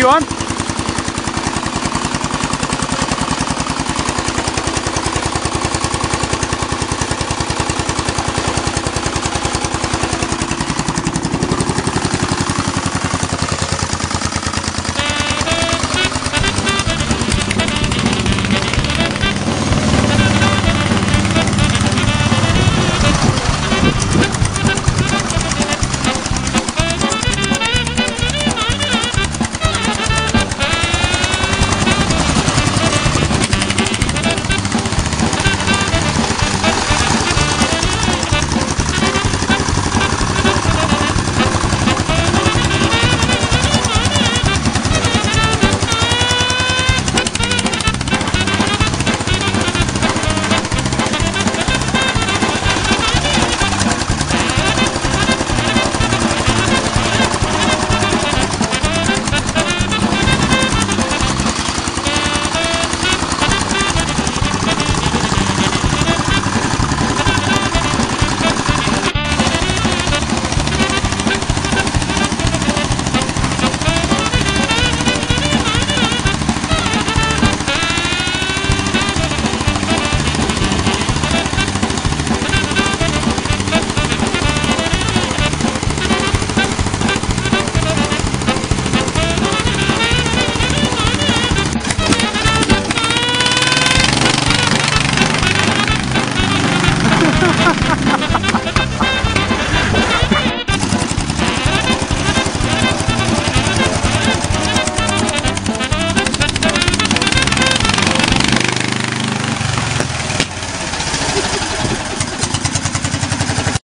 you on?